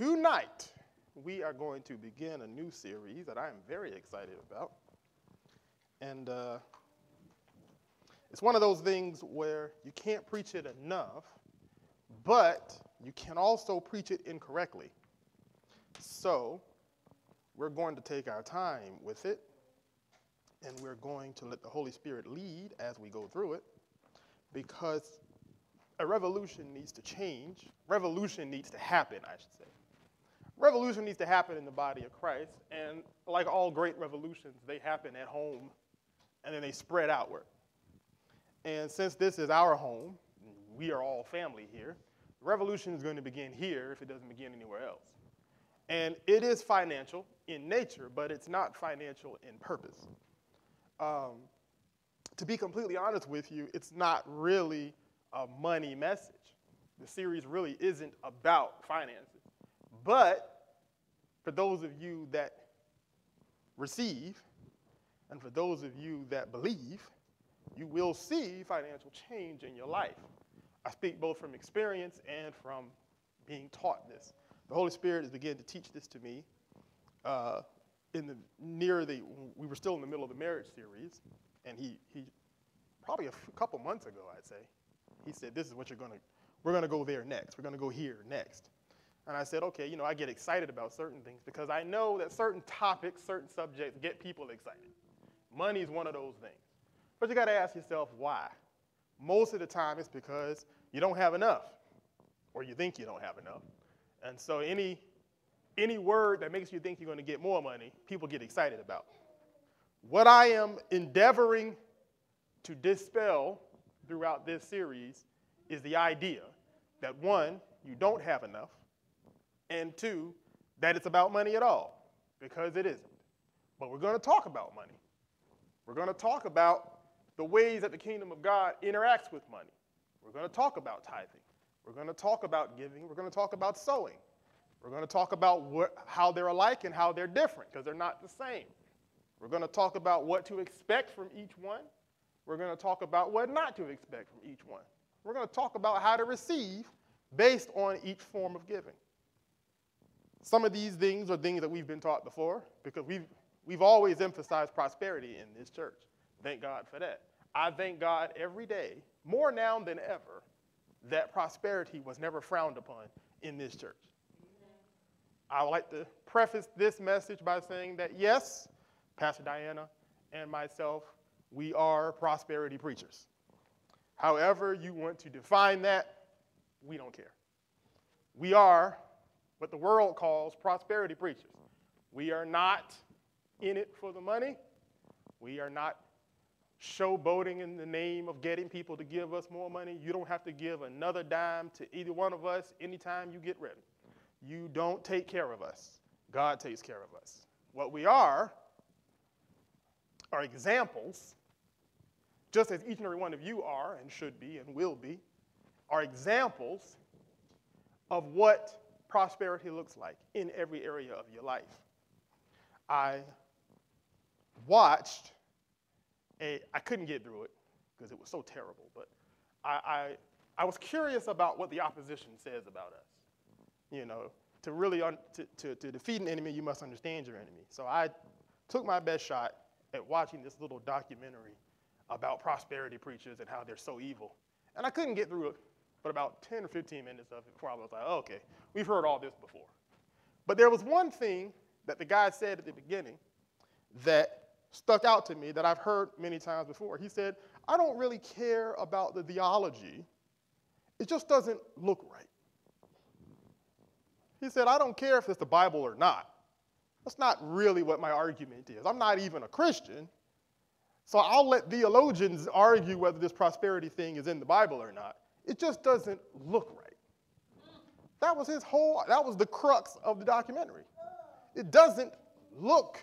tonight we are going to begin a new series that I am very excited about. And it's one of those things where you can't preach it enough, but you can also preach it incorrectly. So we're going to take our time with it, and we're going to let the Holy Spirit lead as we go through it, because a revolution needs to change. Revolution needs to happen, I should say. Revolution needs to happen in the body of Christ, and like all great revolutions, they happen at home, and then they spread outward. And since this is our home, we are all family here, revolution is going to begin here if it doesn't begin anywhere else. And it is financial in nature, but it's not financial in purpose. To be completely honest with you, it's not really a money message. The series really isn't about finances. But for those of you that receive, and for those of you that believe, you will see financial change in your life. I speak both from experience and from being taught this. The Holy Spirit has begun to teach this to me. We were still in the middle of the marriage series, and he probably a couple months ago, I'd say, he said, "This is what we're going to go there next. We're going to go here next." And I said, okay, I get excited about certain things because I know that certain topics, certain subjects get people excited. Money is one of those things. But you got to ask yourself why. Most of the time it's because you don't have enough, or you think you don't have enough. And so any word that makes you think you're going to get more money, people get excited about. What I am endeavoring to dispel throughout this series is the idea that, one, you don't have enough, and two, that it's about money at all, because it isn't. But we're going to talk about money. We're going to talk about the ways that the kingdom of God interacts with money. We're going to talk about tithing. We're going to talk about giving. We're going to talk about sowing. We're going to talk about how they're alike and how they're different, because they're not the same. We're going to talk about what to expect from each one. We're going to talk about what not to expect from each one. We're going to talk about how to receive based on each form of giving. Some of these things are things that we've been taught before, because we've always emphasized prosperity in this church. Thank God for that. I thank God every day, more now than ever, that prosperity was never frowned upon in this church. I would like to preface this message by saying that, yes, Pastor Diana and myself, we are prosperity preachers. However you want to define that, we don't care. We are what the world calls prosperity preachers. We are not in it for the money. We are not showboating in the name of getting people to give us more money. You don't have to give another dime to either one of us anytime you get ready. You don't take care of us. God takes care of us. What we are examples, just as each and every one of you are and should be and will be, are examples of what prosperity looks like in every area of your life. I watched I couldn't get through it because it was so terrible, but I was curious about what the opposition says about us. To really, to defeat an enemy, you must understand your enemy. So I took my best shot at watching this little documentary about prosperity preachers and how they're so evil. And I couldn't get through it, but about 10 or 15 minutes of it before I was like, oh, okay, we've heard all this before. But there was one thing that the guy said at the beginning that stuck out to me that I've heard many times before. He said, I don't really care about the theology. It just doesn't look right. He said, I don't care if it's the Bible or not. That's not really what my argument is. I'm not even a Christian, so I'll let theologians argue whether this prosperity thing is in the Bible or not. It just doesn't look right. That was the crux of the documentary. It doesn't look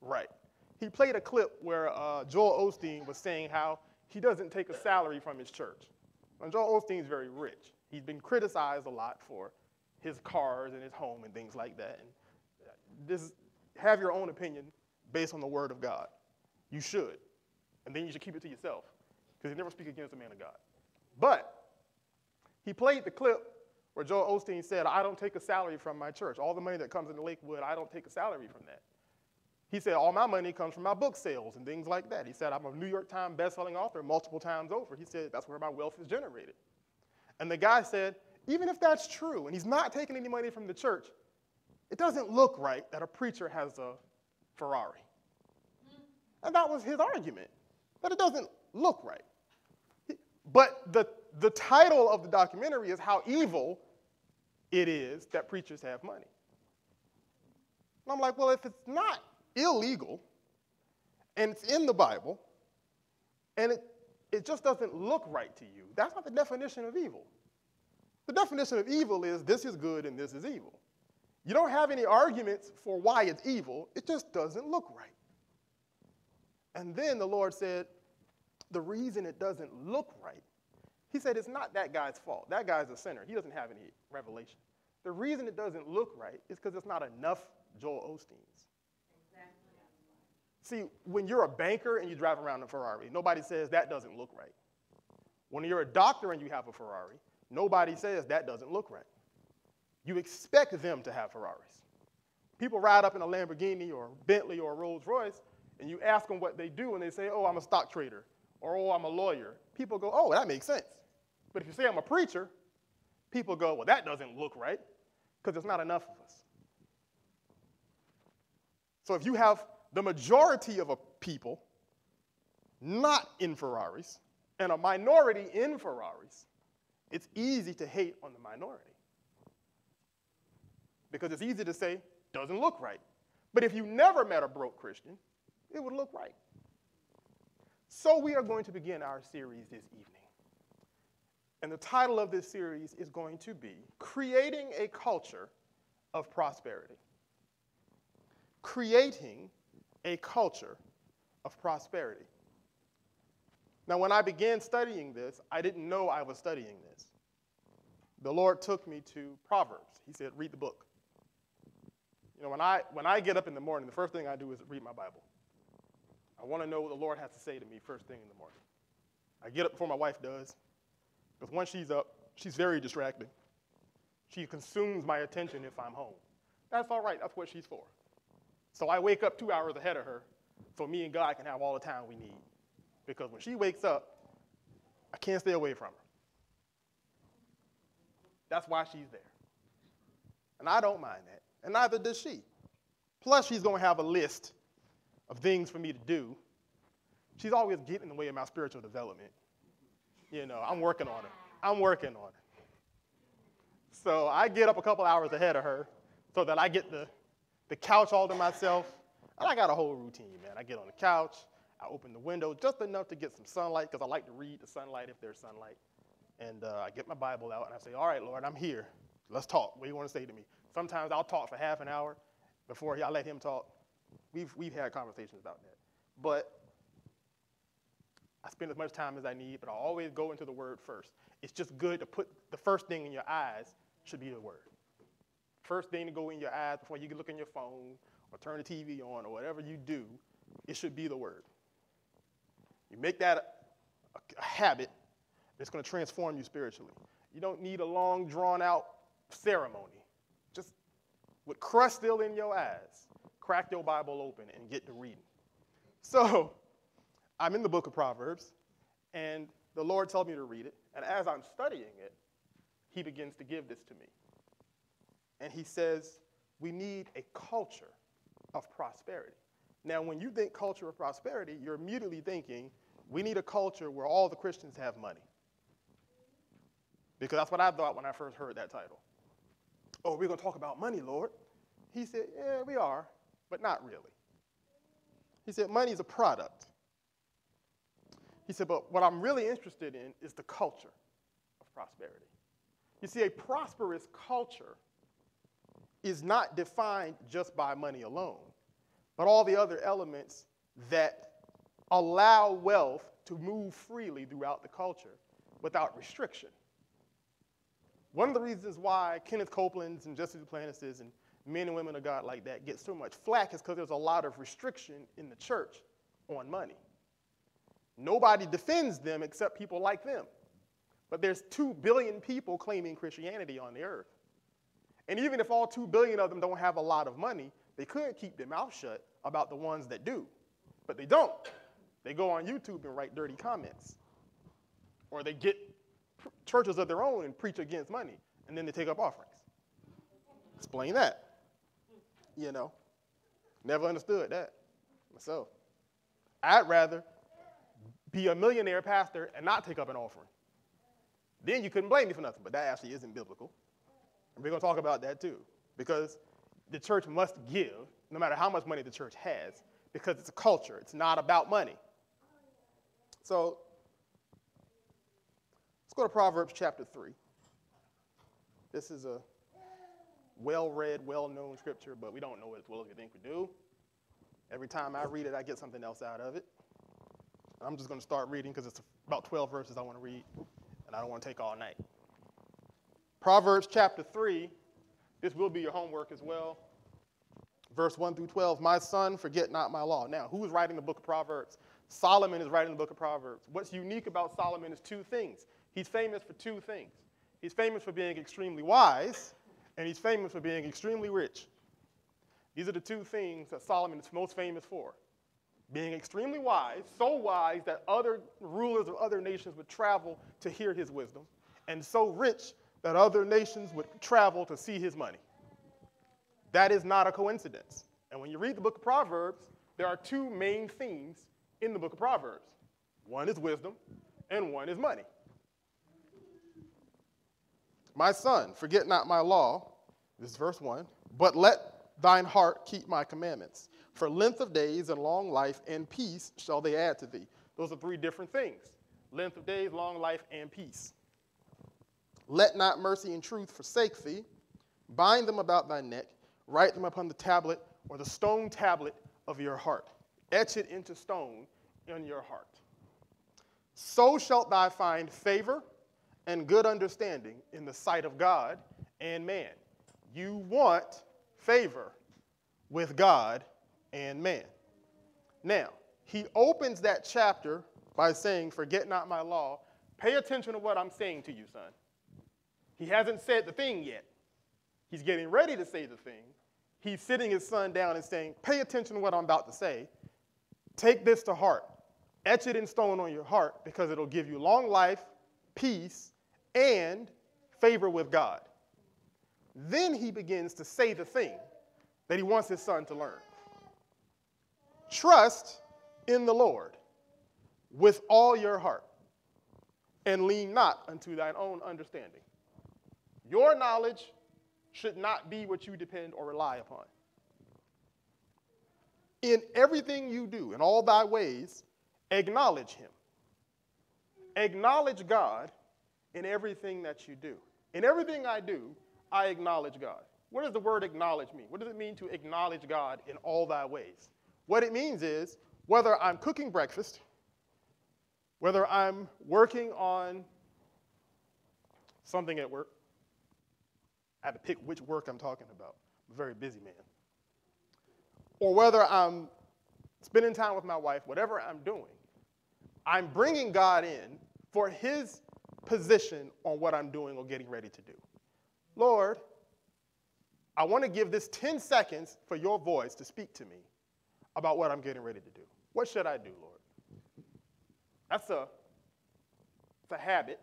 right. He played a clip where Joel Osteen was saying how he doesn't take a salary from his church. And Joel Osteen's very rich. He's been criticized a lot for his cars and his home and things like that. And have your own opinion based on the word of God. You should. And then you should keep it to yourself, because you never speak against a man of God. But he played the clip where Joel Osteen said, I don't take a salary from my church. All the money that comes into Lakewood, I don't take a salary from that. He said, all my money comes from my book sales and things like that. He said, I'm a New York Times bestselling author multiple times over. He said, that's where my wealth is generated. And the guy said, even if that's true, and he's not taking any money from the church, it doesn't look right that a preacher has a Ferrari. And that was his argument, that it doesn't look right. But the title of the documentary is how evil it is that preachers have money. And I'm like, well, if it's not illegal, and it's in the Bible, and it just doesn't look right to you, that's not the definition of evil. The definition of evil is this is good and this is evil. You don't have any arguments for why it's evil. It just doesn't look right. And then the Lord said, the reason it doesn't look right, he said, it's not that guy's fault. That guy's a sinner. He doesn't have any revelation. The reason it doesn't look right is because it's not enough Joel Osteens. See, when you're a banker and you drive around in a Ferrari, nobody says that doesn't look right. When you're a doctor and you have a Ferrari, nobody says that doesn't look right. You expect them to have Ferraris. People ride up in a Lamborghini or Bentley or Rolls Royce, and you ask them what they do, and they say, oh, I'm a stock trader, or oh, I'm a lawyer. People go, oh, that makes sense. But if you say I'm a preacher, people go, well, that doesn't look right, because there's not enough of us. So if you have the majority of a people not in Ferraris and a minority in Ferraris, it's easy to hate on the minority. Because it's easy to say, doesn't look right. But if you never met a broke Christian, it would look right. So we are going to begin our series this evening. And the title of this series is going to be Creating a Culture of Prosperity. Creating a culture of prosperity. Now, when I began studying this, I didn't know I was studying this. The Lord took me to Proverbs. He said, read the book. You know, when I get up in the morning, the first thing I do is read my Bible. I want to know what the Lord has to say to me first thing in the morning. I get up before my wife does, because once she's up, she's very distracting. She consumes my attention if I'm home. That's all right. That's what she's for. So I wake up 2 hours ahead of her so me and God can have all the time we need. Because when she wakes up, I can't stay away from her. That's why she's there. And I don't mind that. And neither does she. Plus, she's going to have a list of things for me to do. She's always getting in the way of my spiritual development. You know, I'm working on her. I'm working on her. So I get up a couple hours ahead of her so that I get the couch all to myself, and I got a whole routine, man. I get on the couch, I open the window just enough to get some sunlight, because I like to read the sunlight if there's sunlight, and I get my Bible out, and I say, all right, Lord, I'm here. Let's talk. What do you want to say to me? Sometimes I'll talk for half an hour before I let him talk. We've had conversations about that. But I spend as much time as I need, but I always go into the Word first. It's just good to put the first thing in your eyes should be the Word. First thing to go in your eyes before you can look in your phone or turn the TV on or whatever you do, it should be the Word. You make that a habit, it's going to transform you spiritually. You don't need a long, drawn-out ceremony. Just with crust still in your eyes, crack your Bible open and get to reading. So I'm in the book of Proverbs, and the Lord told me to read it. And as I'm studying it, he begins to give this to me. And he says, we need a culture of prosperity. Now, when you think culture of prosperity, you're immediately thinking, we need a culture where all the Christians have money. Because that's what I thought when I first heard that title. Oh, we're going to talk about money, Lord. He said, yeah, we are, but not really. He said, money is a product. He said, but what I'm really interested in is the culture of prosperity. You see, a prosperous culture is not defined just by money alone, but all the other elements that allow wealth to move freely throughout the culture without restriction. One of the reasons why Kenneth Copeland's and Jesse Duplantis's and men and women of God like that get so much flack is because there's a lot of restriction in the church on money. Nobody defends them except people like them. But there's 2 billion people claiming Christianity on the earth. And even if all 2 billion of them don't have a lot of money, they could keep their mouth shut about the ones that do. But they don't. They go on YouTube and write dirty comments. Or they get churches of their own and preach against money. And then they take up offerings. Explain that. You know, never understood that myself. I'd rather be a millionaire pastor and not take up an offering. Then you couldn't blame me for nothing, but that actually isn't biblical. And we're going to talk about that too, because the church must give, no matter how much money the church has, because it's a culture. It's not about money. So let's go to Proverbs chapter 3. This is a well-read, well-known scripture, but we don't know it as well as we think we do. Every time I read it, I get something else out of it. I'm just going to start reading because it's about 12 verses I want to read, and I don't want to take all night. Proverbs chapter 3, this will be your homework as well. Verse 1 through 12, my son, forget not my law. Now, who is writing the book of Proverbs? Solomon is writing the book of Proverbs. What's unique about Solomon is two things. He's famous for two things. He's famous for being extremely wise, and he's famous for being extremely rich. These are the two things that Solomon is most famous for. Being extremely wise, so wise that other rulers of other nations would travel to hear his wisdom, and so rich that other nations would travel to see his money. That is not a coincidence. And when you read the book of Proverbs, there are two main themes in the book of Proverbs. One is wisdom, and one is money. My son, forget not my law, this is verse 1, but let thine heart keep my commandments. For length of days and long life and peace shall they add to thee. Those are three different things. Length of days, long life, and peace. Let not mercy and truth forsake thee. Bind them about thy neck. Write them upon the tablet or the stone tablet of your heart. Etch it into stone in your heart. So shalt thou find favor and good understanding in the sight of God and man. You want favor with God and man. Now, he opens that chapter by saying, forget not my law. Pay attention to what I'm saying to you, son. He hasn't said the thing yet. He's getting ready to say the thing. He's sitting his son down and saying, pay attention to what I'm about to say. Take this to heart. Etch it in stone on your heart because it'll give you long life, peace, and favor with God. Then he begins to say the thing that he wants his son to learn. Trust in the Lord with all your heart and lean not unto thine own understanding. Your knowledge should not be what you depend or rely upon. In everything you do, in all thy ways, acknowledge him. Acknowledge God in everything that you do. In everything I do, I acknowledge God. What does the word acknowledge mean? What does it mean to acknowledge God in all thy ways? What it means is whether I'm cooking breakfast, whether I'm working on something at work. I have to pick which work I'm talking about. I'm a very busy man. Or whether I'm spending time with my wife, whatever I'm doing, I'm bringing God in for his position on what I'm doing or getting ready to do. Lord, I want to give this 10 seconds for your voice to speak to me about what I'm getting ready to do. What should I do, Lord? That's a habit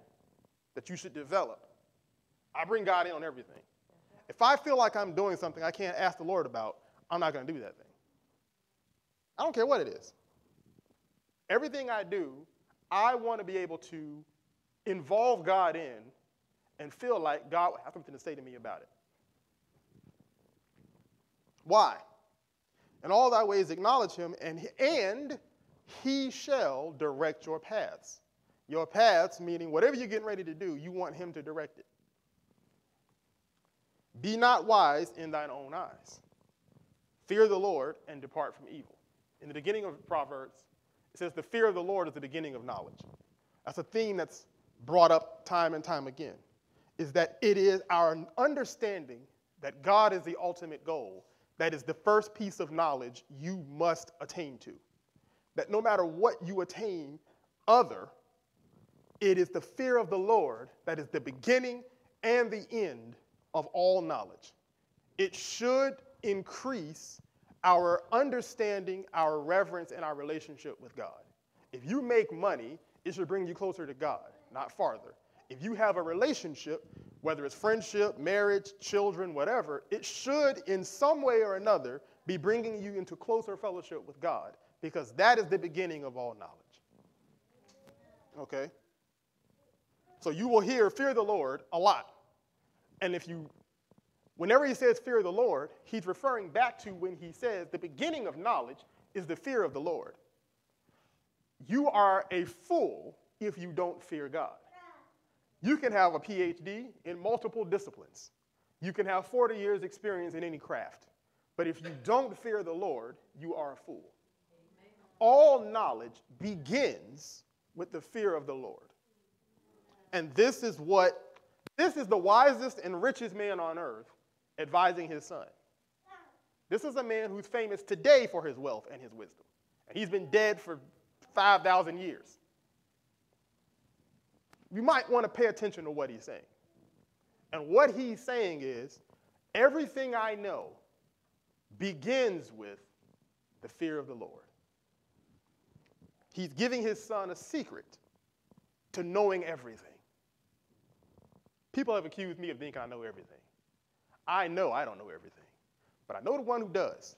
that you should develop. I bring God in on everything. If I feel like I'm doing something I can't ask the Lord about, I'm not going to do that thing. I don't care what it is. Everything I do, I want to be able to involve God in and feel like God has something to say to me about it. Why? In all thy ways acknowledge him, and he shall direct your paths. Your paths, meaning whatever you're getting ready to do, you want him to direct it. Be not wise in thine own eyes. Fear the Lord and depart from evil. In the beginning of Proverbs, it says the fear of the Lord is the beginning of knowledge. That's a theme that's brought up time and time again, is that it is our understanding that God is the ultimate goal. That is the first piece of knowledge you must attain to. That no matter what you attain other, It is the fear of the Lord that is the beginning and the end of all knowledge. It should increase our understanding, our reverence, and our relationship with God. If you make money, it should bring you closer to God, not farther. If you have a relationship, whether it's friendship, marriage, children, whatever, it should in some way or another be bringing you into closer fellowship with God, because that is the beginning of all knowledge. Okay? So you will hear fear the Lord a lot. And if you, whenever he says fear the Lord, he's referring back to when he says the beginning of knowledge is the fear of the Lord. You are a fool if you don't fear God. You can have a PhD in multiple disciplines. You can have 40 years experience in any craft. But if you don't fear the Lord, you are a fool. Amen. All knowledge begins with the fear of the Lord. And this is the wisest and richest man on earth advising his son. This is a man who's famous today for his wealth and his wisdom. And he's been dead for 5,000 years. You might want to pay attention to what he's saying. And what he's saying is, everything I know begins with the fear of the Lord. He's giving his son a secret to knowing everything. People have accused me of thinking I know everything. I know I don't know everything, but I know the one who does.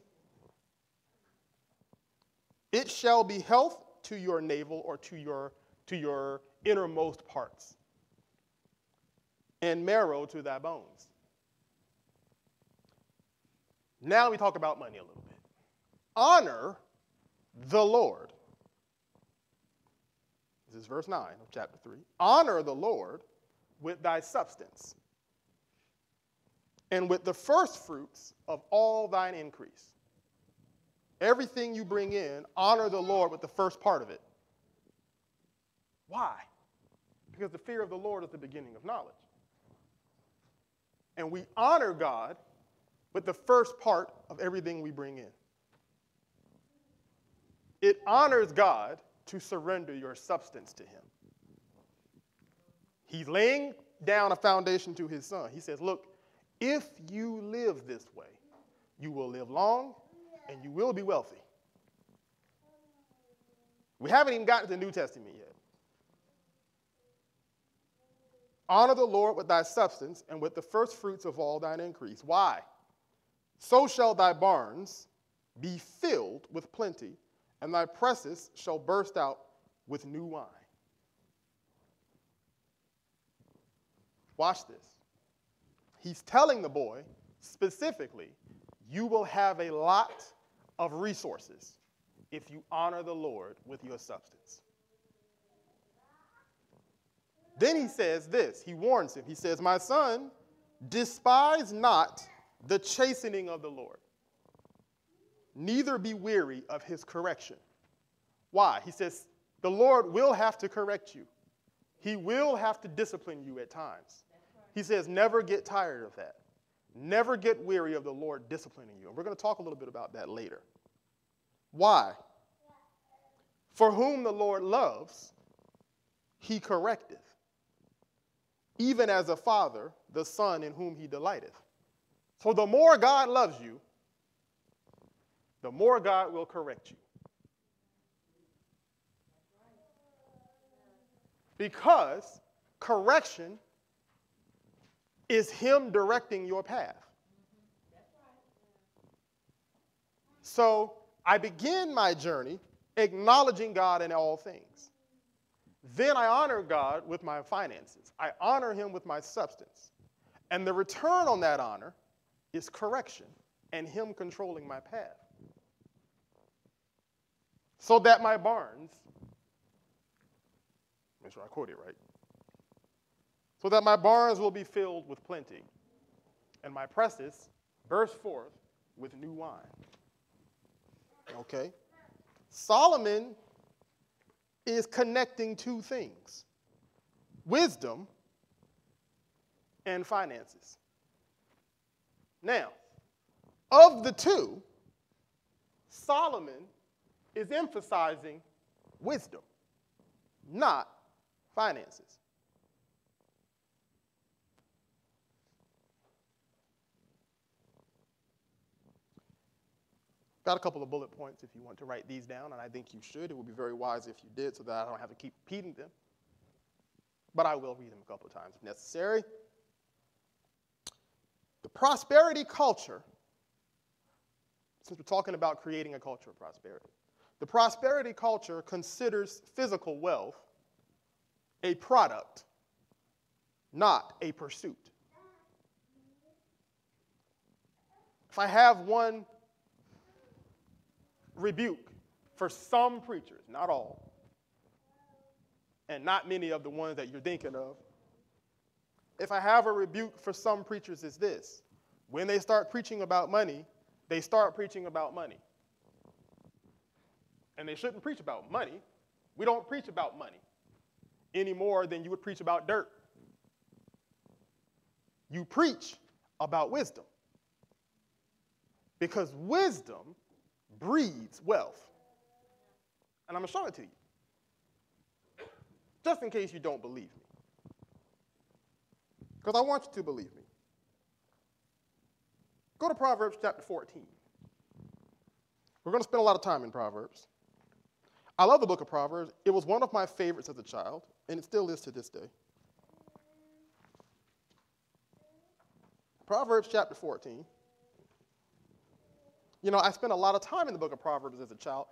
It shall be health to your navel, or to your innermost parts, and marrow to thy bones. Now we talk about money a little bit. Honor the Lord. This is verse 9 of chapter 3. Honor the Lord with thy substance and with the first fruits of all thine increase. Everything you bring in, honor the Lord with the first part of it. Why? Because the fear of the Lord is the beginning of knowledge. And we honor God with the first part of everything we bring in. It honors God to surrender your substance to him. He's laying down a foundation to his son. He says, look, if you live this way, you will live long and you will be wealthy. We haven't even gotten to the New Testament yet. Honor the Lord with thy substance and with the first fruits of all thine increase. Why? So shall thy barns be filled with plenty, and thy presses shall burst out with new wine. Watch this. He's telling the boy specifically, you will have a lot of resources if you honor the Lord with your substance. Then he says this, he warns him. He says, my son, despise not the chastening of the Lord, neither be weary of his correction. Why? He says, the Lord will have to correct you. He will have to discipline you at times. He says, never get tired of that. Never get weary of the Lord disciplining you. And we're going to talk a little bit about that later. Why? For whom the Lord loves, he correcteth, even as a father, the son in whom he delighteth. So the more God loves you, the more God will correct you. Because correction is him directing your path. So I begin my journey acknowledging God in all things. Then I honor God with my finances. I honor him with my substance. And the return on that honor is correction and him controlling my path. So that my barns, make sure I quote it right, so that my barns will be filled with plenty, and my presses burst forth with new wine. Okay? Solomon is connecting two things, wisdom and finances. Now, of the two, Solomon is emphasizing wisdom, not finances. Got a couple of bullet points if you want to write these down, and I think you should. It would be very wise if you did so that I don't have to keep repeating them. But I will read them a couple of times if necessary. The prosperity culture, since we're talking about creating a culture of prosperity, the prosperity culture considers physical wealth a product, not a pursuit. If I have one rebuke for some preachers, not all, and not many of the ones that you're thinking of, if I have a rebuke for some preachers, is this: when they start preaching about money, they start preaching about money. And they shouldn't preach about money. We don't preach about money any more than you would preach about dirt. You preach about wisdom, because wisdom breeds wealth. And I'm going to show it to you, just in case you don't believe me, because I want you to believe me. Go to Proverbs chapter 14. We're going to spend a lot of time in Proverbs. I love the book of Proverbs. It was one of my favorites as a child, and it still is to this day. Proverbs chapter 14. You know, I spent a lot of time in the book of Proverbs as a child.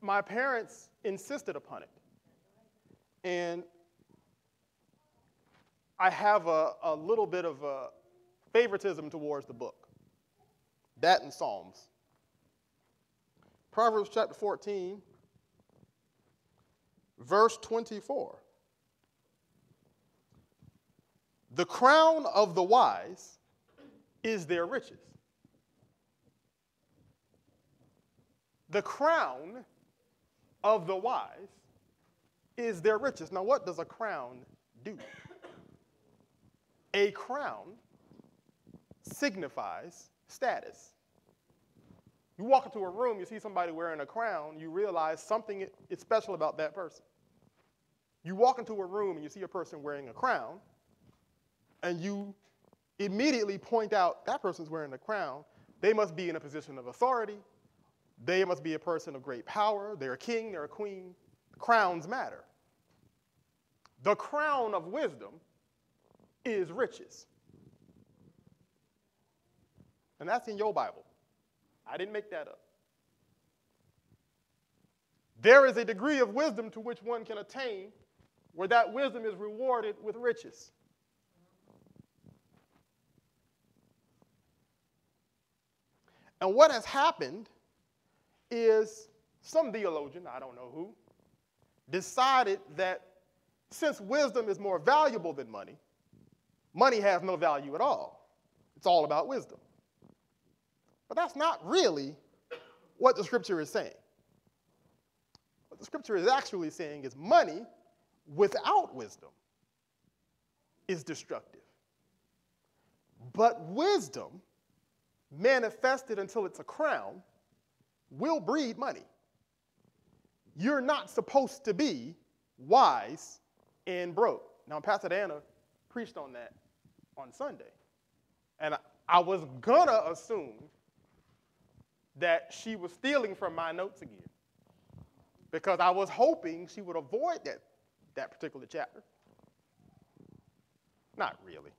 My parents insisted upon it. And I have a little bit of a favoritism towards the book. That and Psalms. Proverbs chapter 14, verse 24. The crown of the wise is their riches. The crown of the wise is their riches. Now, what does a crown do? A crown signifies status. You walk into a room, you see somebody wearing a crown, you realize something is special about that person. You walk into a room and you see a person wearing a crown, and you immediately point out that person's wearing a crown. They must be in a position of authority. They must be a person of great power. They're a king, they're a queen. Crowns matter. The crown of wisdom is riches. And that's in your Bible. I didn't make that up. There is a degree of wisdom to which one can attain where that wisdom is rewarded with riches. And what has happened is some theologian, I don't know who, decided that since wisdom is more valuable than money, money has no value at all. It's all about wisdom. But that's not really what the scripture is saying. What the scripture is actually saying is money without wisdom is destructive. But wisdom, manifested until it's a crown, will breed money. You're not supposed to be wise and broke. Now, Pastor Diana preached on that on Sunday, and I was going to assume that she was stealing from my notes again, because I was hoping she would avoid that particular chapter. Not really.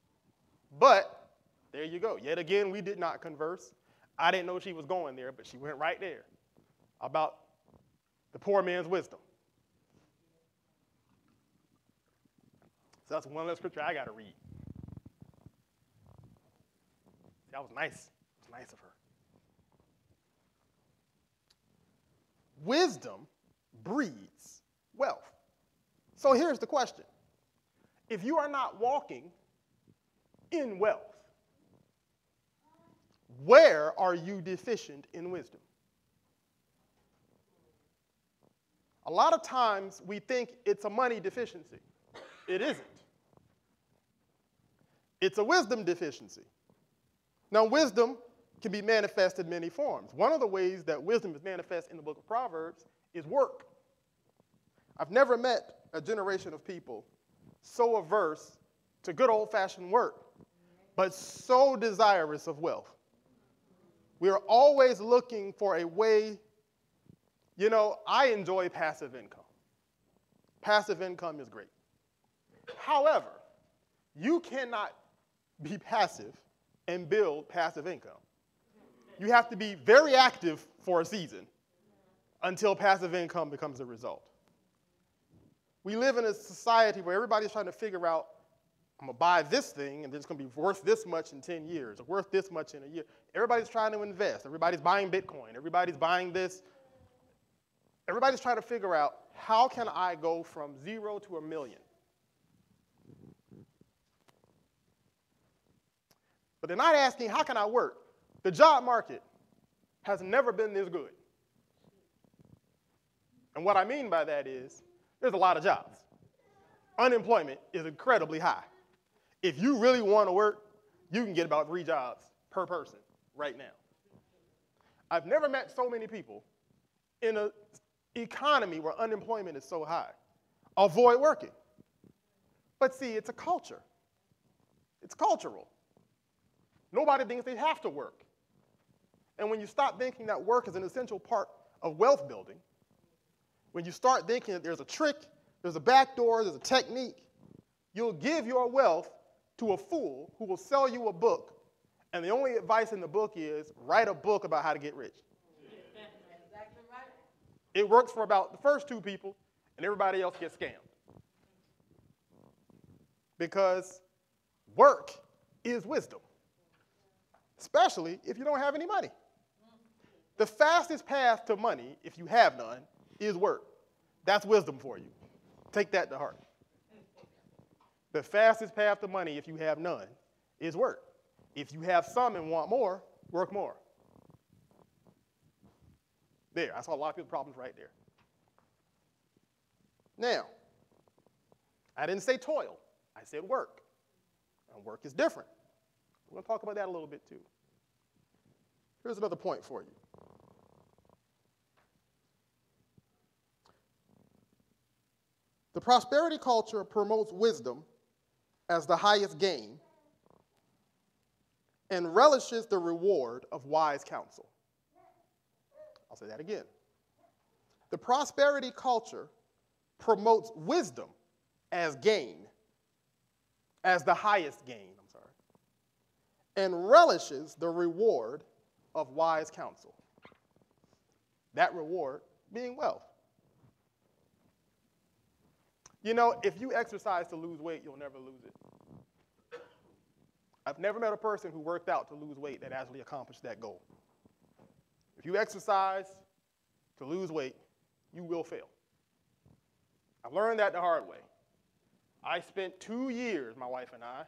But there you go. Yet again, we did not converse. I didn't know she was going there, but she went right there about the poor man's wisdom. So that's one less scripture I got to read. That was nice. It was nice of her. Wisdom breeds wealth. So here's the question. If you are not walking in wealth, where are you deficient in wisdom? A lot of times we think it's a money deficiency. It isn't. It's a wisdom deficiency. Now, wisdom can be manifested in many forms. One of the ways that wisdom is manifest in the book of Proverbs is work. I've never met a generation of people so averse to good old-fashioned work, but so desirous of wealth. We are always looking for a way. You know, I enjoy passive income. Passive income is great. However, you cannot be passive and build passive income. You have to be very active for a season until passive income becomes a result. We live in a society where everybody's trying to figure out, I'm going to buy this thing, and it's going to be worth this much in 10 years, or worth this much in a year. Everybody's trying to invest. Everybody's buying Bitcoin. Everybody's buying this. Everybody's trying to figure out, how can I go from 0 to 1 million? But they're not asking, how can I work? The job market has never been this good. And what I mean by that is there's a lot of jobs. Unemployment is incredibly high. If you really want to work, you can get about 3 jobs per person right now. I've never met so many people in an economy where unemployment is so high. Avoid working. But see, it's a culture. It's cultural. Nobody thinks they have to work. And when you stop thinking that work is an essential part of wealth building, when you start thinking that there's a trick, there's a back door, there's a technique, you'll give your wealth to a fool who will sell you a book, and the only advice in the book is write a book about how to get rich. That's exactly right. It works for about the first 2 people, and everybody else gets scammed. Because work is wisdom, especially if you don't have any money. The fastest path to money, if you have none, is work. That's wisdom for you. Take that to heart. The fastest path to money, if you have none, is work. If you have some and want more, work more. There, I saw a lot of people's problems right there. Now, I didn't say toil. I said work. And work is different. We're going to talk about that a little bit too. Here's another point for you. The prosperity culture promotes wisdom as the highest gain and relishes the reward of wise counsel. I'll say that again. The prosperity culture promotes wisdom as gain, as the highest gain, I'm sorry, and relishes the reward of wise counsel. That reward being wealth. You know, if you exercise to lose weight, you'll never lose it. I've never met a person who worked out to lose weight that actually accomplished that goal. If you exercise to lose weight, you will fail. I learned that the hard way. I spent 2 years, my wife and I,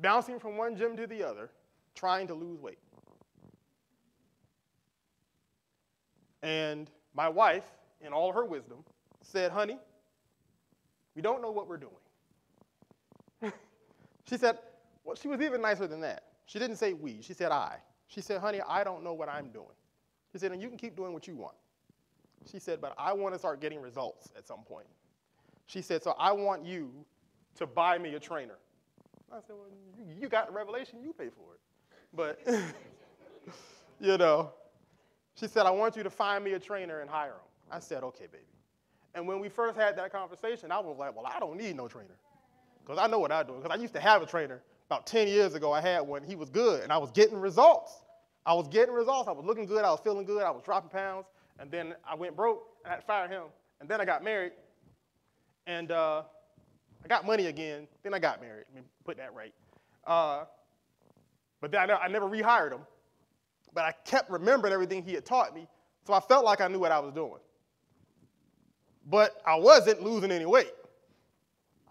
bouncing from one gym to the other, trying to lose weight. And my wife, in all her wisdom, said, honey, we don't know what we're doing. She said, well, she was even nicer than that. She didn't say we. She said I. She said, honey, I don't know what I'm doing. She said, and you can keep doing what you want. She said, but I want to start getting results at some point. She said, so I want you to buy me a trainer. I said, well, you got the revelation. You pay for it. But, you know, she said, I want you to find me a trainer and hire him. I said, okay, baby. And when we first had that conversation, I was like, well, I don't need no trainer because I know what I do. Because I used to have a trainer about 10 years ago. I had one. He was good, and I was getting results. I was getting results. I was looking good. I was feeling good. I was dropping pounds. And then I went broke, and I had to fire him. And then I got married, and I got money again. Then I got married. Let me put that right. But then I never rehired him. But I kept remembering everything he had taught me, so I felt like I knew what I was doing. But I wasn't losing any weight.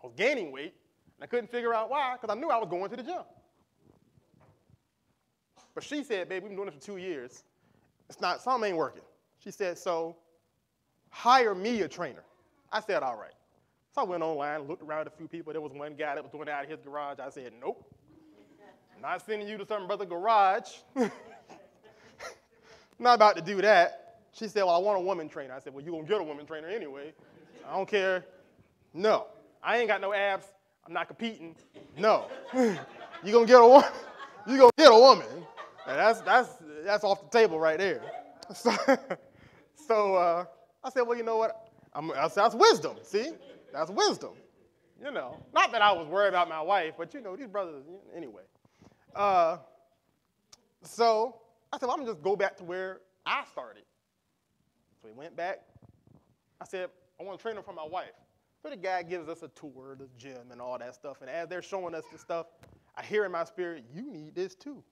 I was gaining weight, and I couldn't figure out why, because I knew I was going to the gym. But she said, babe, we've been doing this for 2 years. Something ain't working. She said, so hire me a trainer. I said, all right. So I went online, looked around at a few people. There was one guy that was doing it out of his garage. I said, nope. I'm not sending you to some brother's garage. Not about to do that. She said, well, I want a woman trainer. I said, well, you're going to get a woman trainer anyway. I don't care. No. I ain't got no abs. I'm not competing. No. You're going to get a woman. You're going to get a woman. And that's off the table right there. So I said, well, you know what? That's wisdom, see? That's wisdom. You know, not that I was worried about my wife, but, you know, these brothers, anyway. So I said, well, I'm going to just go back to where I started. So we went back. I said, I want a trainer for my wife. So the guy gives us a tour of the gym and all that stuff. And as they're showing us the stuff, I hear in my spirit, you need this too.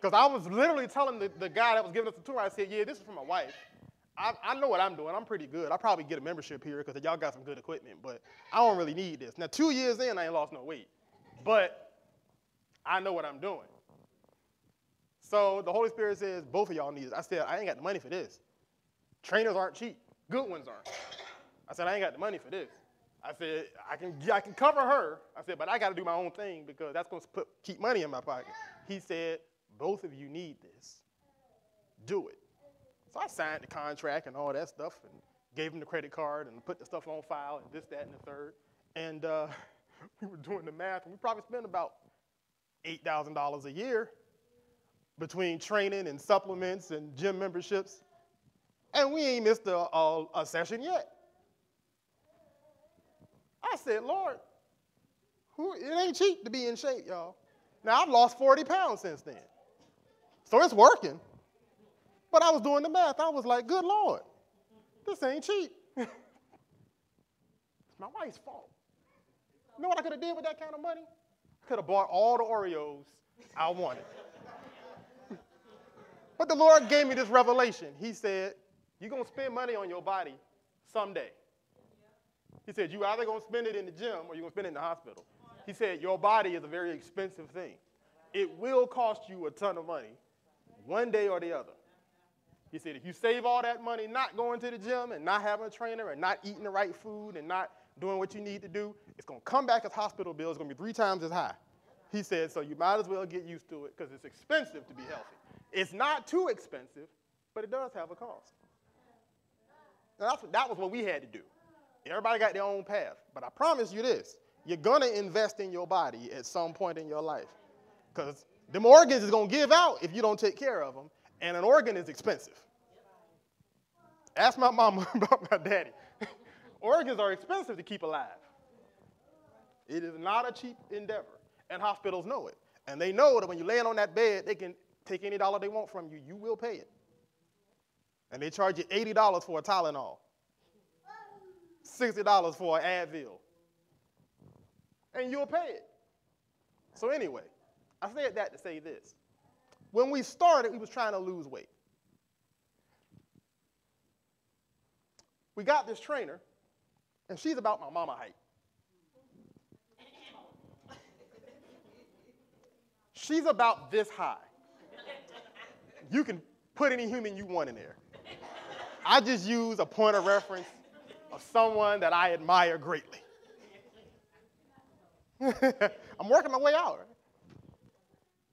Because I was literally telling the guy that was giving us the tour, I said, yeah, this is for my wife. I know what I'm doing. I'm pretty good. I'll probably get a membership here because y'all got some good equipment, but I don't really need this. Now, 2 years in, I ain't lost no weight, but I know what I'm doing. So the Holy Spirit says, both of y'all need this. I said, I ain't got the money for this. Trainers aren't cheap. Good ones aren't. I said, I ain't got the money for this. I said, I can cover her. I said, but I got to do my own thing because that's going to keep money in my pocket. He said, both of you need this. Do it. So I signed the contract and all that stuff and gave him the credit card and put the stuff on file and this, that, and the third. And we were doing the math, and we probably spent about $8,000 a year between training and supplements and gym memberships. And we ain't missed a session yet. I said, Lord, it ain't cheap to be in shape, y'all. Now, I've lost 40 pounds since then. So it's working. But I was doing the math. I was like, good Lord, this ain't cheap. It's my wife's fault. You know what I could have did with that kind of money? I could have bought all the Oreos I wanted. But the Lord gave me this revelation. He said, you're going to spend money on your body someday. He said, you're either going to spend it in the gym or you're going to spend it in the hospital. He said, your body is a very expensive thing. It will cost you a ton of money one day or the other. He said, if you save all that money not going to the gym and not having a trainer and not eating the right food and not doing what you need to do, it's going to come back as hospital bills. It's going to be 3 times as high. He said, so you might as well get used to it because it's expensive to be healthy. It's not too expensive, but it does have a cost. Now, that was what we had to do. Everybody got their own path. But I promise you this, you're going to invest in your body at some point in your life because them organs is going to give out if you don't take care of them. And an organ is expensive. Ask my mama about my daddy. Organs are expensive to keep alive. It is not a cheap endeavor, and hospitals know it. And they know that when you're laying on that bed, they can take any dollar they want from you. You will pay it. And they charge you $80 for a Tylenol, $60 for an Advil, and you'll pay it. So anyway, I said that to say this. When we started, we was trying to lose weight. We got this trainer, and she's about my mama height. She's about this high. You can put any human you want in there. I just use a point of reference of someone that I admire greatly. I'm working my way out.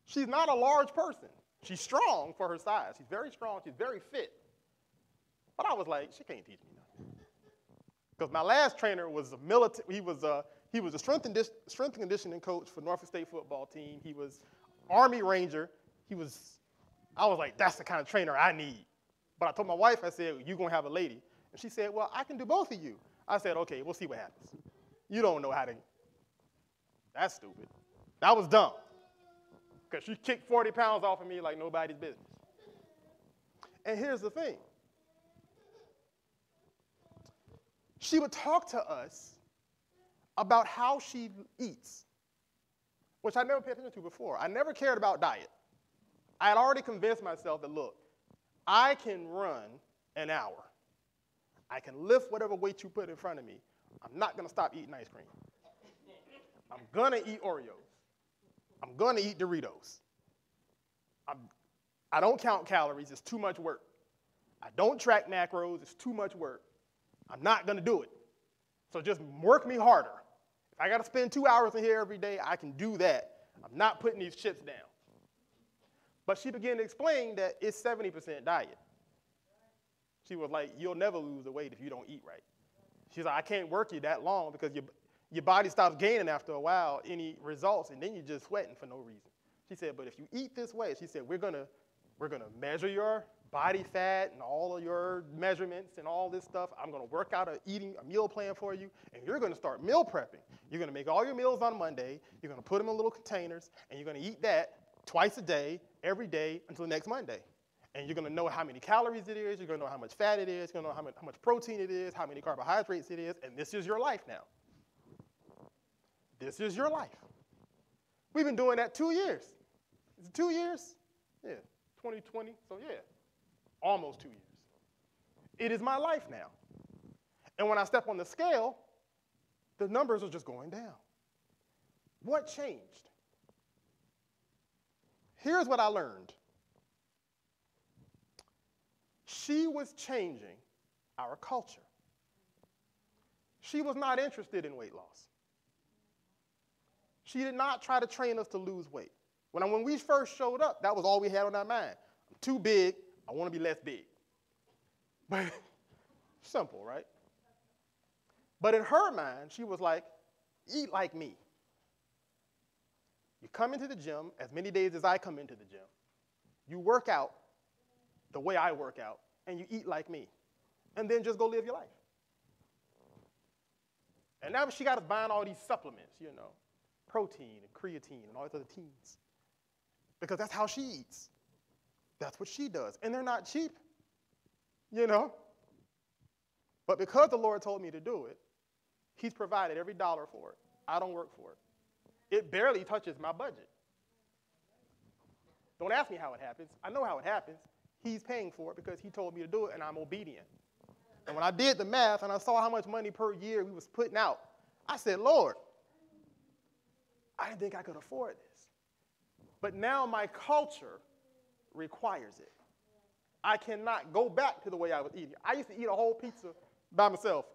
She's not a large person. She's strong for her size. She's very strong. She's very fit. But I was like, she can't teach me nothing. Because my last trainer was a military. He was a strength and conditioning coach for Norfolk State football team. He was Army Ranger. I was like, that's the kind of trainer I need. But I told my wife, I said, well, you're going to have a lady. And she said, well, I can do both of you. I said, okay, we'll see what happens. You don't know how to. That's stupid. That was dumb. Because she kicked 40 pounds off of me like nobody's business. And here's the thing. She would talk to us about how she eats, which I never paid attention to before. I never cared about diet. I had already convinced myself that, look, I can run an hour. I can lift whatever weight you put in front of me. I'm not going to stop eating ice cream. I'm going to eat Oreos. I'm going to eat Doritos. I don't count calories. It's too much work. I don't track macros. It's too much work. I'm not going to do it. So just work me harder. If I got to spend 2 hours in here every day, I can do that. I'm not putting these chips down. But she began to explain that it's 70% diet. She was like, you'll never lose the weight if you don't eat right. She's like, I can't work you that long because your body stops gaining after a while any results, and then you're just sweating for no reason. She said, but if you eat this way, she said, we're gonna measure your body fat and all of your measurements and all this stuff. I'm gonna work out a meal plan for you, and you're gonna start meal prepping. You're gonna make all your meals on Monday, you're gonna put them in little containers, and you're gonna eat that twice a day, every day until next Monday. And you're gonna know how many calories it is, you're gonna know how much fat it is, you're gonna know how much protein it is, how many carbohydrates it is, and this is your life now. This is your life. We've been doing that 2 years. Is it 2 years? Yeah, 2020, so yeah, almost 2 years. It is my life now. And when I step on the scale, the numbers are just going down. What changed? Here's what I learned. She was changing our culture. She was not interested in weight loss. She did not try to train us to lose weight. When we first showed up, that was all we had on our mind. I'm too big. I want to be less big. But simple, right? But in her mind, she was like, eat like me. You come into the gym as many days as I come into the gym. You work out the way I work out, and you eat like me. And then just go live your life. And now she got us buying all these supplements, you know, protein and creatine and all these other teens. Because that's how she eats. That's what she does. And they're not cheap, you know. But because the Lord told me to do it, he's provided every dollar for it. I don't work for it. It barely touches my budget. Don't ask me how it happens. I know how it happens. He's paying for it because he told me to do it, and I'm obedient. And when I did the math and I saw how much money per year we was putting out, I said, Lord, I didn't think I could afford this. But now my culture requires it. I cannot go back to the way I was eating. I used to eat a whole pizza by myself.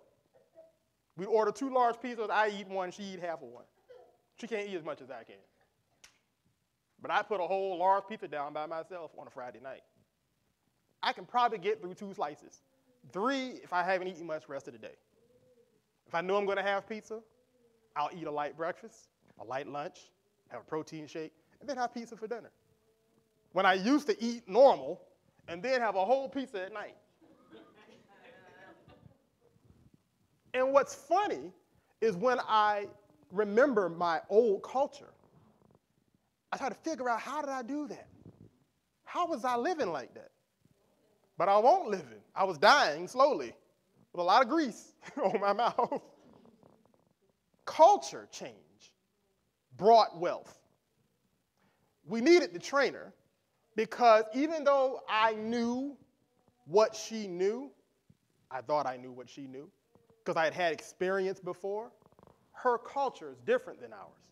We'd order two large pizzas. I eat one. She eat half of one. She can't eat as much as I can. But I put a whole large pizza down by myself on a Friday night. I can probably get through two slices. Three, if I haven't eaten much the rest of the day. If I know I'm going to have pizza, I'll eat a light breakfast, a light lunch, have a protein shake, and then have pizza for dinner. When I used to eat normal and then have a whole pizza at night. And what's funny is when I remember my old culture, I try to figure out, how did I do that? How was I living like that? But I won't live it. I was dying slowly with a lot of grease on my mouth. Culture change brought wealth. We needed the trainer because even though I knew what she knew, I thought I knew what she knew because I had had experience before, her culture is different than ours.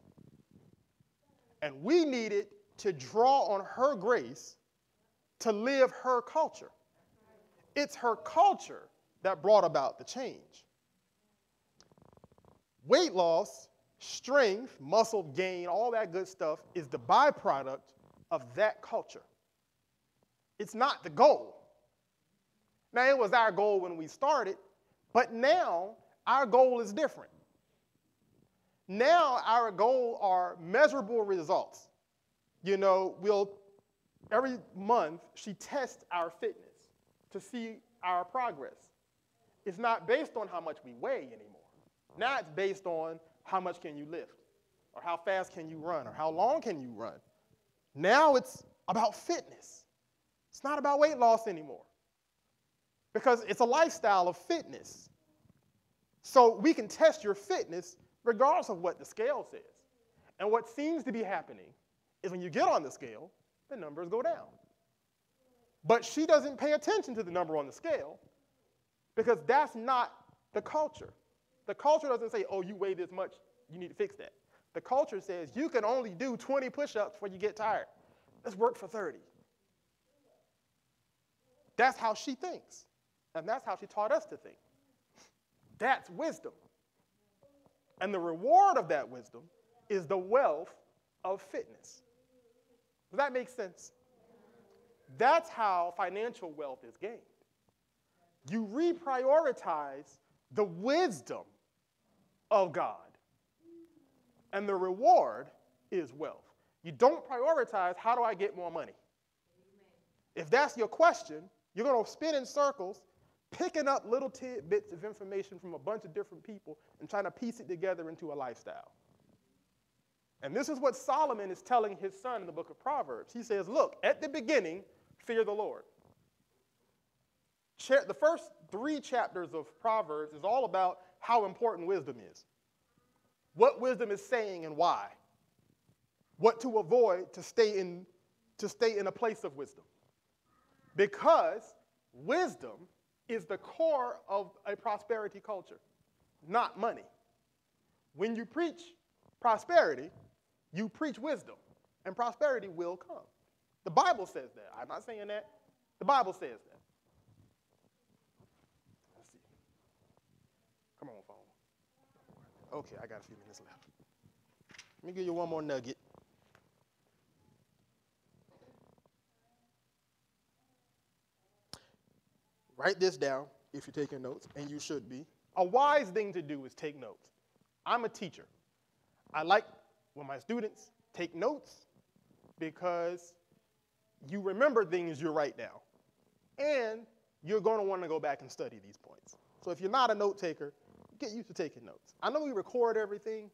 And we needed to draw on her grace to live her culture. It's her culture that brought about the change. Weight loss, strength, muscle gain, all that good stuff is the byproduct of that culture. It's not the goal. Now, it was our goal when we started, but now our goal is different. Now our goal are measurable results. You know, every month she tests our fitness to see our progress. It's not based on how much we weigh anymore. Now it's based on how much can you lift, or how fast can you run, or how long can you run. Now it's about fitness. It's not about weight loss anymore because it's a lifestyle of fitness. So we can test your fitness regardless of what the scale says. And what seems to be happening is when you get on the scale, the numbers go down. But she doesn't pay attention to the number on the scale because that's not the culture. The culture doesn't say, oh, you weigh this much, you need to fix that. The culture says you can only do 20 push-ups when you get tired. Let's work for 30. That's how she thinks, and that's how she taught us to think. That's wisdom. And the reward of that wisdom is the wealth of fitness. Does that make sense? That's how financial wealth is gained. You reprioritize the wisdom of God. And the reward is wealth. You don't prioritize, how do I get more money? If that's your question, you're going to spin in circles, picking up little tidbits of information from a bunch of different people and trying to piece it together into a lifestyle. And this is what Solomon is telling his son in the book of Proverbs. He says, look, at the beginning, fear the Lord. The first 3 chapters of Proverbs is all about how important wisdom is, what wisdom is saying and why, what to avoid to stay in a place of wisdom. Because wisdom is the core of a prosperity culture, not money. When you preach prosperity, you preach wisdom, and prosperity will come. The Bible says that. I'm not saying that. The Bible says that. Let's see. Come on, phone. Okay, I got a few minutes left. Let me give you one more nugget. Write this down if you're taking notes, and you should be. A wise thing to do is take notes. I'm a teacher. I like when my students take notes because you remember things you write down, and you're going to want to go back and study these points. So if you're not a note taker, get used to taking notes. I know we record everything,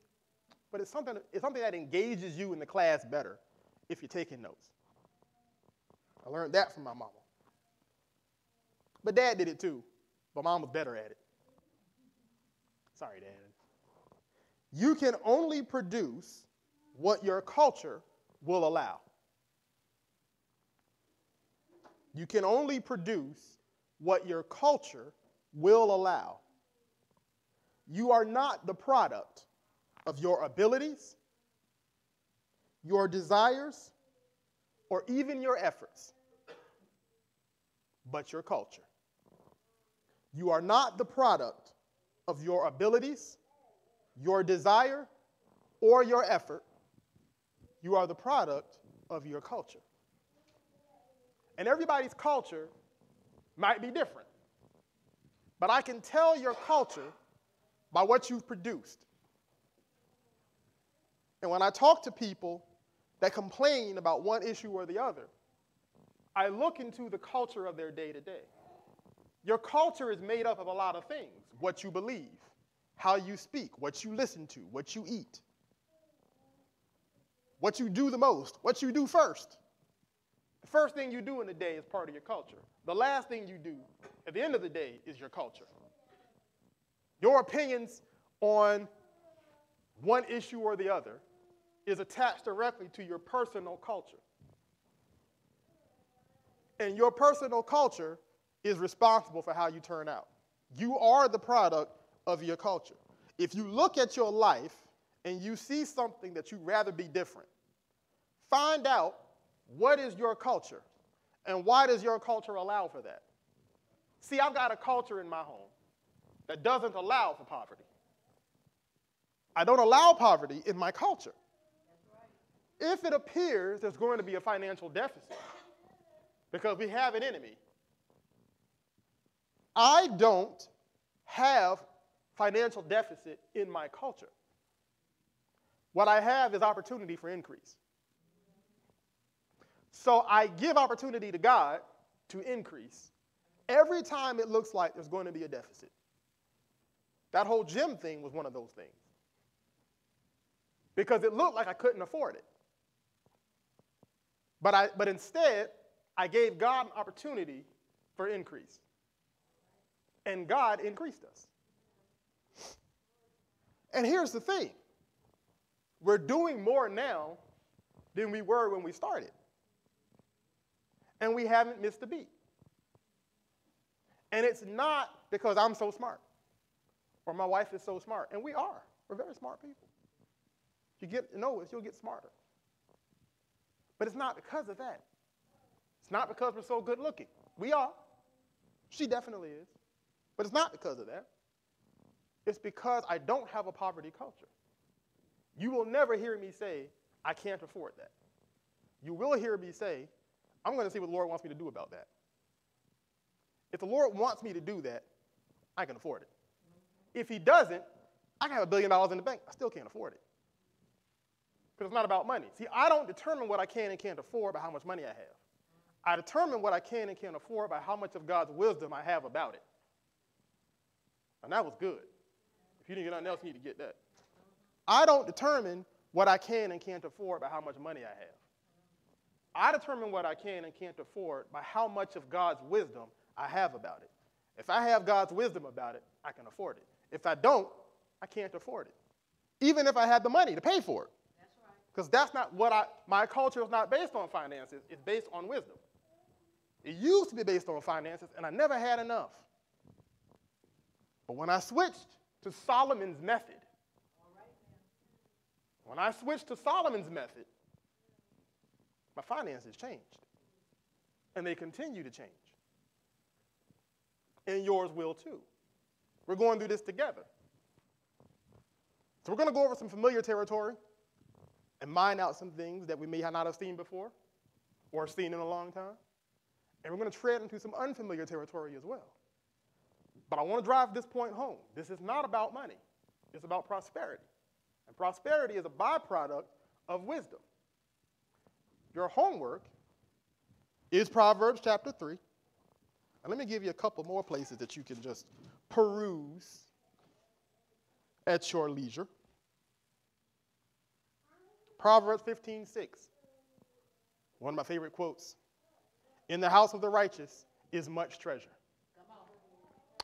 but it's something that engages you in the class better if you're taking notes. I learned that from my mama. But Dad did it too, but Mom was better at it. Sorry, Dad. You can only produce what your culture will allow. You can only produce what your culture will allow. You are not the product of your abilities, your desires, or even your efforts, but your culture. You are not the product of your abilities, your desire, or your effort. You are the product of your culture. And everybody's culture might be different, but I can tell your culture by what you've produced. And when I talk to people that complain about one issue or the other, I look into the culture of their day-to-day. Your culture is made up of a lot of things: what you believe, how you speak, what you listen to, what you eat, what you do the most, what you do first. The first thing you do in the day is part of your culture. The last thing you do at the end of the day is your culture. Your opinions on one issue or the other is attached directly to your personal culture. And your personal culture is responsible for how you turn out. You are the product of your culture. If you look at your life and you see something that you'd rather be different, find out what is your culture and why does your culture allow for that. See, I've got a culture in my home that doesn't allow for poverty. I don't allow poverty in my culture. If it appears there's going to be a financial deficit because we have an enemy, I don't have financial deficit in my culture. What I have is opportunity for increase. So I give opportunity to God to increase every time it looks like there's going to be a deficit. That whole gym thing was one of those things, because it looked like I couldn't afford it. But instead, I gave God an opportunity for increase, and God increased us. And here's the thing. We're doing more now than we were when we started, and we haven't missed a beat. And it's not because I'm so smart or my wife is so smart, and we are. We're very smart people. You get to know us, you'll get smarter. But it's not because of that. It's not because we're so good looking. We are. She definitely is. But it's not because of that. It's because I don't have a poverty culture. You will never hear me say, I can't afford that. You will hear me say, I'm going to see what the Lord wants me to do about that. If the Lord wants me to do that, I can afford it. If he doesn't, I can have $1 billion in the bank. I still can't afford it. Because it's not about money. See, I don't determine what I can and can't afford by how much money I have. I determine what I can and can't afford by how much of God's wisdom I have about it. And that was good. If you didn't get nothing else, you need to get that. I don't determine what I can and can't afford by how much money I have. I determine what I can and can't afford by how much of God's wisdom I have about it. If I have God's wisdom about it, I can afford it. If I don't, I can't afford it, even if I had the money to pay for it. Because that's not what my culture is not based on finances. It's based on wisdom. It used to be based on finances, and I never had enough. But when I switched to Solomon's method, my finances changed, and they continue to change, and yours will too. We're going through this together. So we're going to go over some familiar territory and mine out some things that we may not have seen before or seen in a long time, and we're going to tread into some unfamiliar territory as well. But I want to drive this point home. This is not about money. It's about prosperity, and prosperity is a byproduct of wisdom. Your homework is Proverbs chapter 3. And let me give you a couple more places that you can just peruse at your leisure. Proverbs 15:6, one of my favorite quotes. In the house of the righteous is much treasure.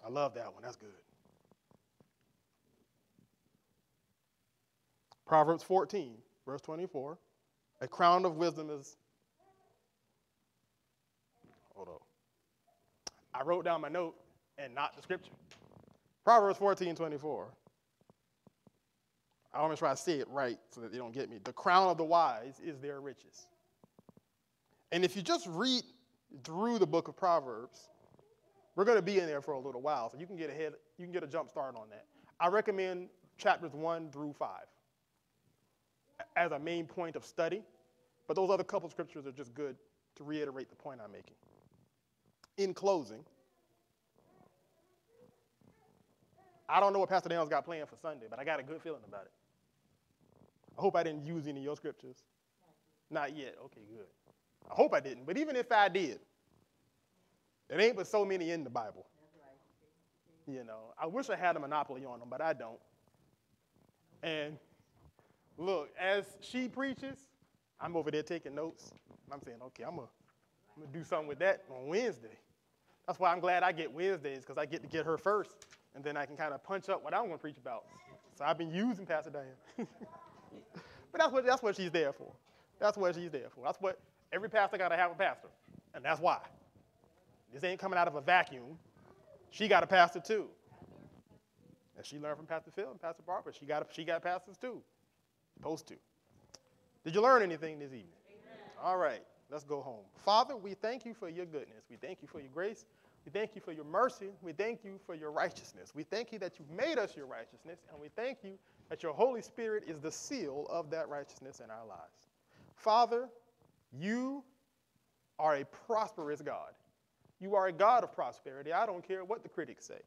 I love that one. That's good. Proverbs 14, verse 24. A crown of wisdom is, hold on. I wrote down my note and not the scripture. Proverbs 14:24. I want to try to say it right so that they don't get me. The crown of the wise is their riches. And if you just read through the book of Proverbs, we're going to be in there for a little while, so you can get ahead, you can get a jump start on that. I recommend chapters 1 through 5 as a main point of study, but those other couple of scriptures are just good to reiterate the point I'm making. In closing, I don't know what Pastor Daniel's got planned for Sunday, but I got a good feeling about it. I hope I didn't use any of your scriptures. Not yet. Okay, good. I hope I didn't, but even if I did, it ain't but so many in the Bible. You know, I wish I had a monopoly on them, but I don't. And look, as she preaches, I'm over there taking notes. I'm saying, okay, I'm gonna do something with that on Wednesday. That's why I'm glad I get Wednesdays, because I get to get her first, and then I can kind of punch up what I'm going to preach about. So I've been using Pastor Diane. But that's what she's there for. That's what she's there for. That's what every pastor got to have a pastor, and that's why. This ain't coming out of a vacuum. She got a pastor too. And she learned from Pastor Phil and Pastor Barbara. She got pastors too. Supposed to. Did you learn anything this evening? Amen. All right, let's go home. Father, we thank you for your goodness. We thank you for your grace. We thank you for your mercy. We thank you for your righteousness. We thank you that you've made us your righteousness, and we thank you that your Holy Spirit is the seal of that righteousness in our lives. Father, you are a prosperous God. You are a God of prosperity. I don't care what the critics say.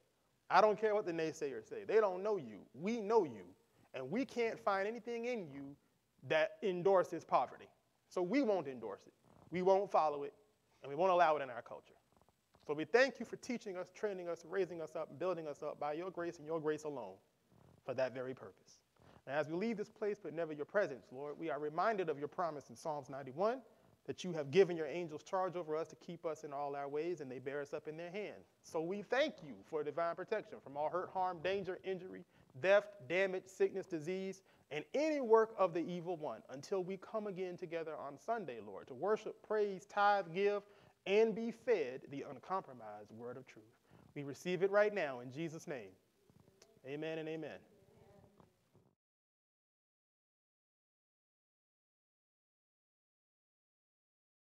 I don't care what the naysayers say. They don't know you. We know you. And we can't find anything in you that endorses poverty. So we won't endorse it. We won't follow it. And we won't allow it in our culture. So we thank you for teaching us, training us, raising us up, and building us up by your grace and your grace alone for that very purpose. And as we leave this place, but never your presence, Lord, we are reminded of your promise in Psalms 91 that you have given your angels charge over us to keep us in all our ways, and they bear us up in their hand. So we thank you for divine protection from all hurt, harm, danger, injury, theft, damage, sickness, disease, and any work of the evil one until we come again together on Sunday, Lord, to worship, praise, tithe, give, and be fed the uncompromised word of truth. We receive it right now in Jesus' name. Amen and amen.